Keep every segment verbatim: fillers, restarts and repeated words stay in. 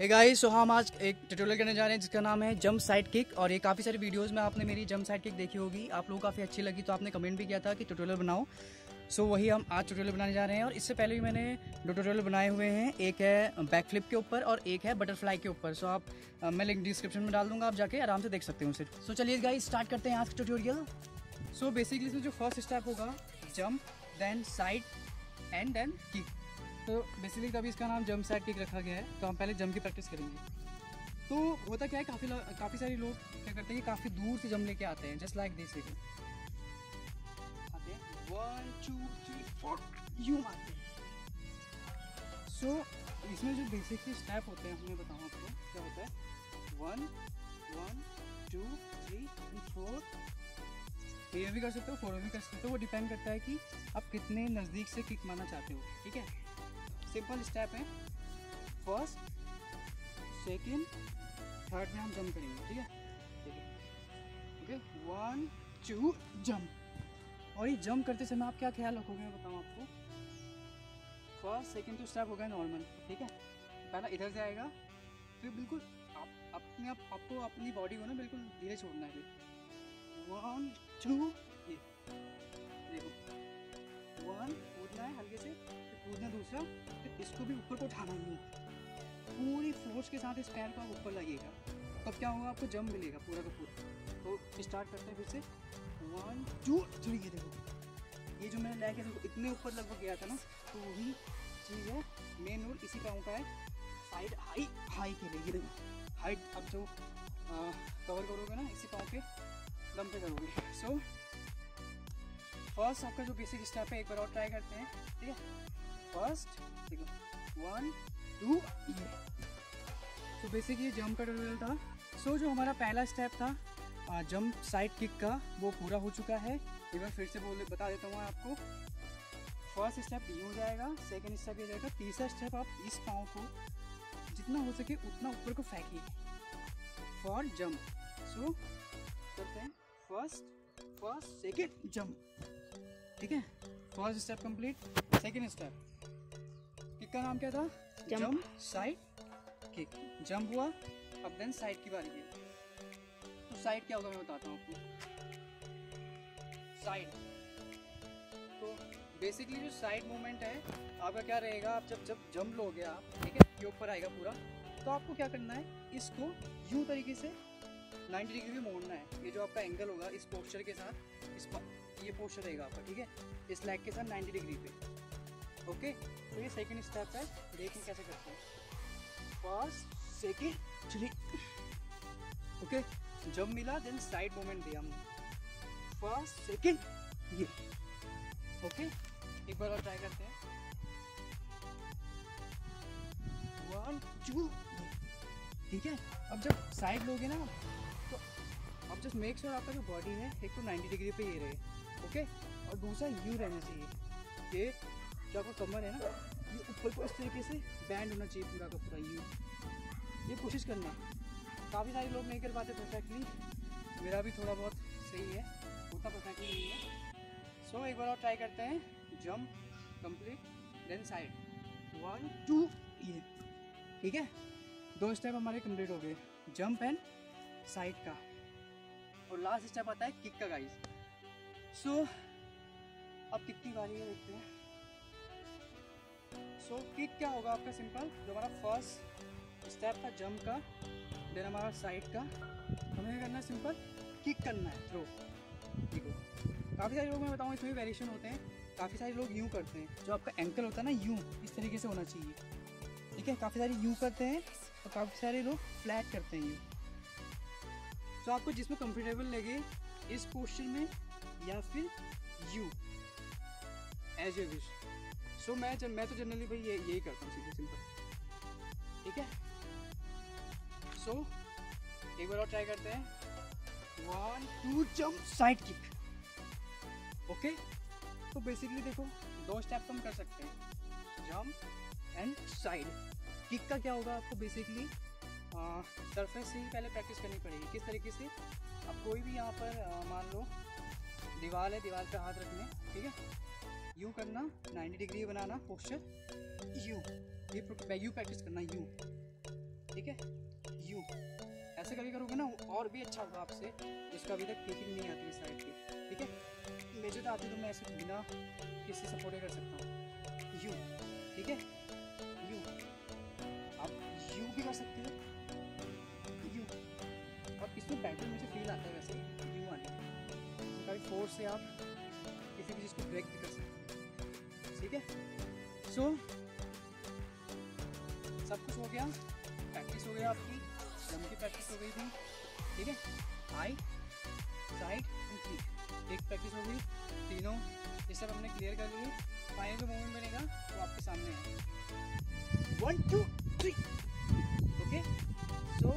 Hey guys, सो हम आज एक ट्यूटोरियल करने जा रहे हैं जिसका नाम है जंप साइड किक। और ये काफ़ी सारी वीडियोस में आपने मेरी जंप साइड किक देखी होगी, आप लोगों को काफ़ी अच्छी लगी, तो आपने कमेंट भी किया था कि ट्यूटोरियल बनाओ। सो so, वही हम आज ट्यूटोरियल बनाने जा रहे हैं। और इससे पहले भी मैंने दो ट्यूटोरियल बनाए हुए हैं, एक है बैक फ्लिप के ऊपर और एक है बटरफ्लाई के ऊपर। सो so, आप आ, मैं लिंक डिस्क्रिप्शन में डाल दूँगा, आप जाके आराम से देख सकते हो उसे। सो so, चलिए गाइस स्टार्ट करते हैं आज का ट्यूटोरियल। सो बेसिकली इसमें जो फर्स्ट स्टेप होगा jump, then side and then kick. तो बेसिकली तभी इसका नाम जंप साइड किक रखा गया है। तो हम पहले जंप की प्रैक्टिस करेंगे। तो होता क्या है, काफ़ी काफ़ी सारे लोग क्या करते हैं कि काफ़ी दूर से जंप लेके आते हैं, जस्ट लाइक दिस से आते हैं, वन टू थ्री फोर यूँ आते हैं। सो इसमें जो बेसिकली स्टेप होते हैं हमें बताऊँ आपको क्या होता है, one one two three four, ये भी कर सकते हो, फोर भी कर सकते हो। वो डिपेंड करता है कि आप कितने नज़दीक से किक मारना चाहते हो। ठीक है, सिंपल स्टेप है, फर्स्ट सेकंड थर्ड में हम जंप करेंगे। ठीक है, ओके, वन टू जंप। और ये जंप करते समय आप क्या ख्याल रखोगे मैं बताऊँ आपको। फर्स्ट सेकंड तो स्टेप हो गया नॉर्मल, ठीक है, पहला इधर से आएगा, फिर बिल्कुल आप अपने आप आपको अपनी बॉडी को ना बिल्कुल धीरे छोड़ना है। वन टू, ये देखो, वन कूदना है हल्के से, कूदना दूसरा, फिर इसको भी ऊपर को उठाना है, पूरी फोर्स के साथ इस पैर का ऊपर लगेगा, तब क्या होगा आपको जंप मिलेगा पूरा का पूरा। तो स्टार्ट करते हैं फिर से, वन टू थ्री। ये देखो, ये जो मैंने लाया कि इतने ऊपर लगभग गया था ना, तो वही चीज़ है, मेन रोल इसी का होता है साइड हाई। हाई के लिए ये देखो हाइट आप जो कवर करोगे ना इसी पाँव के दम पे करोगे। सो फर्स्ट आपका जो बेसिक स्टेप है एक बार और ट्राई करते हैं। ठीक है, फर्स्ट देखो, वन टू, ये। तो बेसिकली जंप का ट्यूटोरियल था। सो so, जो हमारा पहला स्टेप था जंप साइड किक का वो पूरा हो चुका है। एक बार फिर से बोल बता देता हूँ आपको, फर्स्ट स्टेप ये हो जाएगा, सेकंड स्टेप ये जाएगा, तीसरा स्टेप आप इस पाँव को जितना हो सके उतना ऊपर को फेंकिए फॉर जंप। सो करते हैं फर्स्ट फर्स्ट सेकंड जंप। ठीक है, first step complete. Second step kick का नाम क्या था, जंप साइड किक। जंप हुआ, अब देन साइड की बारी है। तो साइड क्या होगा मैं बताता हूँ आपको। साइड तो बेसिकली जो साइड मूवमेंट है आपका क्या रहेगा, आप जब जब जंप लोगे आप, ठीक है, ये ऊपर आएगा पूरा, तो आपको क्या करना है, इसको यू तरीके से नब्बे डिग्री भी मोड़ना है। ये जो आपका एंगल होगा इस पोस्चर के साथ, इस ये पोस्चर रहेगा आपका, ठीक है, इस लेग के साथ नब्बे डिग्री पे। ओके, तो ये सेकंड स्टेप है, देखें कैसे करते हैं। First second three, okay, jump मिला, देन साइड मोमेंट दिया हमने, फर्स्ट सेकंड ये। ओके, एक बार और ट्राई करते हैं, वन टू। ठीक है, अब जब साइड लोगे ना तो अब जस्ट मेक श्योर आपका जो बॉडी है एक तो नब्बे डिग्री पे ये रहे, ओके, और दूसरा यू रहना चाहिए। ये जो आपका कमर है ना ये ऊपर को इस तरीके से बैंड होना चाहिए पूरा का पूरा, यू। ये कोशिश करना, काफ़ी सारे लोग नहीं कर पाते परफेक्टली, मेरा भी थोड़ा बहुत सही है, उतना परफेक्टली नहीं है। सो so, एक बार और ट्राई करते हैं, jump complete, then side, one two, ये। ठीक है, दो स्टेप हमारे कंप्लीट हो गए, जंप एंड साइड का। और लास्ट स्टेप आता है किक का, गाइस। सो so, अब किक की बारी है, देखते हैं। सो so, किक क्या होगा आपका, सिंपल जो हमारा फर्स्ट स्टेप था जंप का, देन हमारा साइड का, हमें क्या करना है, सिंपल किक करना है, थ्रो। ठीक है, काफ़ी सारे लोग मैं बताऊँ इसमें वेरिएशन होते हैं, काफ़ी सारे लोग यूँ करते हैं, जो आपका एंकल होता है ना यूँ इस तरीके से होना चाहिए। ठीक है, काफ़ी सारे यूँ करते हैं और काफ़ी सारे लोग फ्लैट करते हैं यूँ। तो आपको जिसमें कंफर्टेबल लगे इस पोस्चर में या फिर you, as you wish. So मैं जन, मैं तो जनरली भाई ये यही करता हूँ, सीधे सिंपल। ठीक है, सो so, एक बार और ट्राई करते हैं, one two jump side kick. Okay, तो बेसिकली देखो दो स्टेप हम कर सकते हैं, जंप एंड साइड। किक का क्या होगा आपको, बेसिकली सरफेस से ही पहले प्रैक्टिस करनी पड़ेगी, किस तरीके से आप कोई भी यहाँ पर आ, मान लो दीवार है, दीवार पे हाथ रखने, ठीक है, यू करना, नब्बे डिग्री बनाना पोस्चर, यू ये यू प्रैक्टिस करना, यू। ठीक ठीक है, यूँ ऐसे करके करोगे ना और भी अच्छा होगा आपसे, जिसका अभी तक टिकिंग नहीं आती इस साइड की। ठीक है, मुझे तो आती तो मैं ऐसे बिना किसी सपोर्ट कर सकता हूँ, यूँ। ठीक है, यूँ आप यूँ भी कर सकते हो, यूँ। और इसमें पैटर्न मुझे फील आता है वैसे यूँ आने का, फोर्स से आप किसी भी चीज़ को ब्रेक भी कर सकते हो। ठीक है, सो सब कुछ हो गया, प्रैक्टिस हो गया आपकी, जम की प्रैक्टिस हो गई थी। ठीक है, हाई साइड एंड एक प्रैक्टिस हो गई, तीनों ये सब हमने क्लियर कर लिए। फाइनल जो मूवमेंट बनेगा वो आपके सामने है, one two three. Okay, so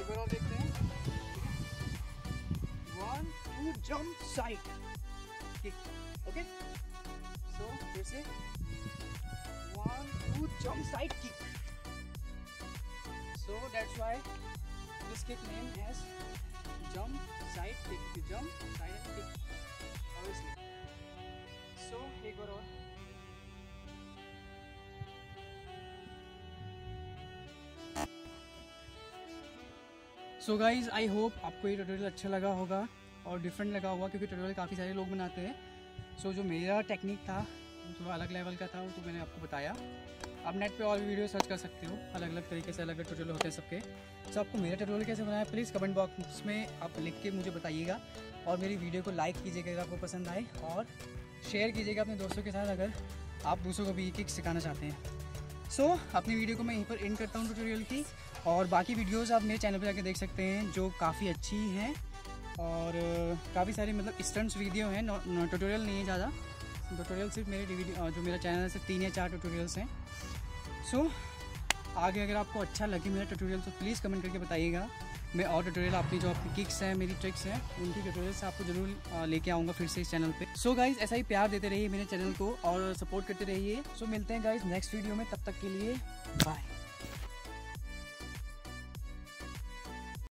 एक बार और देखते हैं, one two jump side kick. Okay, so फिर से one two jump side kick. So that's why this kick name as jump side kick, you jump side and kick obviously. So एक बार और सो गाइज आई होप आपको ये tutorial अच्छा लगा होगा और डिफरेंट लगा होगा, क्योंकि ट्यूटोरियल काफ़ी सारे लोग बनाते हैं। सो so, जो मेरा टेक्निक था वो थोड़ा अलग लेवल का था, वो तो मैंने आपको बताया। आप नेट पे और भी वीडियो सर्च कर सकते हो, अलग अलग तरीके से अलग अलग ट्यूटोरियल होते हैं सबके। सो so, आपको मेरा ट्यूटोरियल कैसे बनाया प्लीज़ कमेंट बॉक्स में आप लिख के मुझे बताइएगा, और मेरी वीडियो को लाइक कीजिएगा अगर आपको पसंद आए, और शेयर कीजिएगा अपने दोस्तों के साथ अगर आप दूसरों को भी किक सिखाना चाहते हैं। सो so, अपनी वीडियो को मैं यहीं पर एंड करता हूँ ट्यूटोरियल की, और बाकी वीडियोज़ आप मेरे चैनल पर जाकर देख सकते हैं जो काफ़ी अच्छी हैं, और काफ़ी सारे मतलब स्टंट्स वीडियो हैं, ट्यूटोरियल नहीं है ज़्यादा। ट्यूटोरियल सिर्फ मेरे वीडियो जो मेरा चैनल है सिर्फ तीन या चार ट्यूटोरियल्स हैं। सो so, आगे अगर आपको अच्छा लगे मेरा ट्यूटोरियल तो प्लीज़ कमेंट करके बताइएगा। मैं और ट्यूटोरियल आपकी जो आपकी किक्स हैं, मेरी ट्रिक्स हैं, उनकी ट्यूटोरियल्स आपको जरूर लेके आऊँगा फिर से इस चैनल पे। सो so गाइज ऐसा ही प्यार देते रहिए मेरे चैनल को और सपोर्ट करते रहिए। सो so, मिलते हैं गाइज नेक्स्ट वीडियो में, तब तक के लिए बाय।